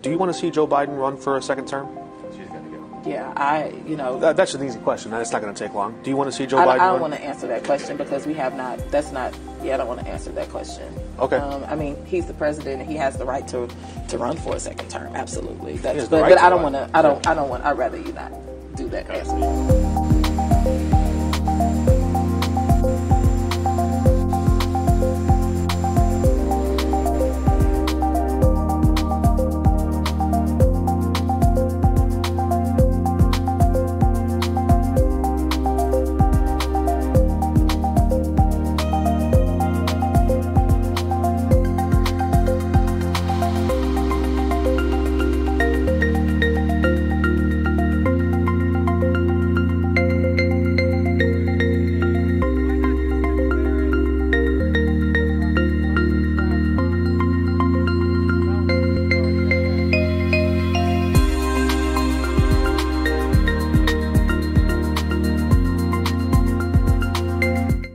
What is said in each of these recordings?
Do you want to see Joe Biden run for a second term? She's going to go. Yeah, That's an easy question. It's not going to take long. Do you want to see Joe Biden run? I don't want to answer that question because we have not. That's not. Yeah, I don't want to answer that question. Okay. He's the president, and he has the right to run for a second term. Absolutely. That's. But I don't want to. I don't want. I'd rather you not do that. Answer.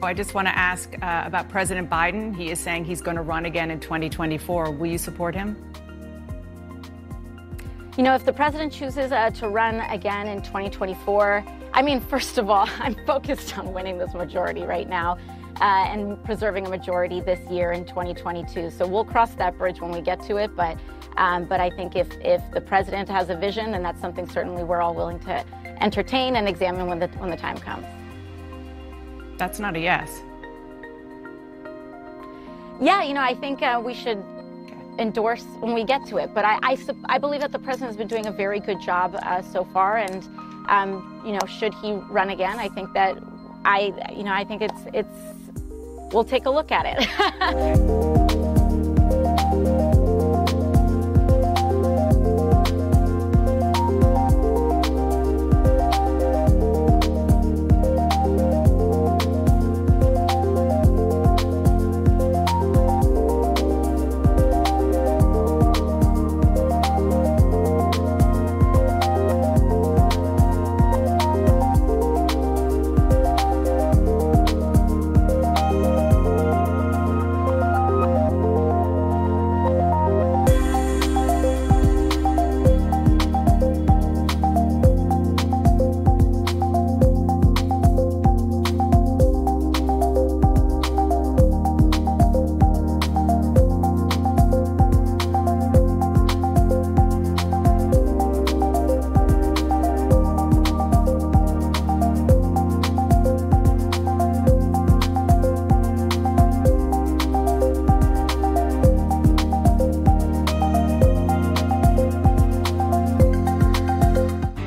I just want to ask about President Biden. He is saying he's going to run again in 2024. Will you support him? If the president chooses to run again in 2024, first of all, I'm focused on winning this majority right now and preserving a majority this year in 2022. So we'll cross that bridge when we get to it. But I think if the president has a vision, and that's something certainly we're all willing to entertain and examine when the time comes. That's not a yes. Yeah, I think we should endorse when we get to it. But I believe that the president has been doing a very good job so far. And, should he run again, I think that I think it's we'll take a look at it.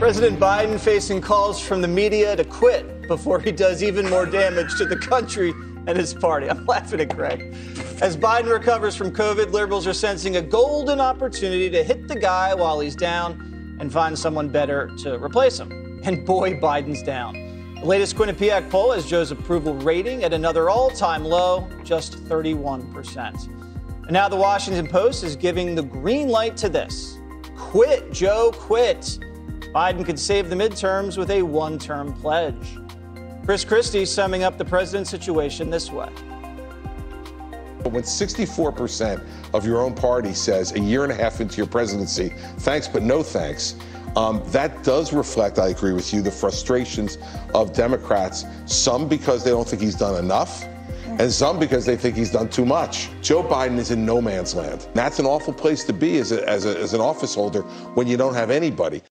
President Biden facing calls from the media to quit before he does even more damage to the country and his party. I'm laughing at Craig. As Biden recovers from COVID, liberals are sensing a golden opportunity to hit the guy while he's down and find someone better to replace him. And boy, Biden's down. The latest Quinnipiac poll has Joe's approval rating at another all-time low, just 31%. And now the Washington Post is giving the green light to this. Quit, Joe, quit. Biden could save the midterms with a one-term pledge. Chris Christie summing up the president's situation this way. When 64% of your own party says a year and a half into your presidency, thanks but no thanks, that does reflect, I agree with you, the frustrations of Democrats, some because they don't think he's done enough, and some because they think he's done too much. Joe Biden is in no man's land. That's an awful place to be as an office holder when you don't have anybody.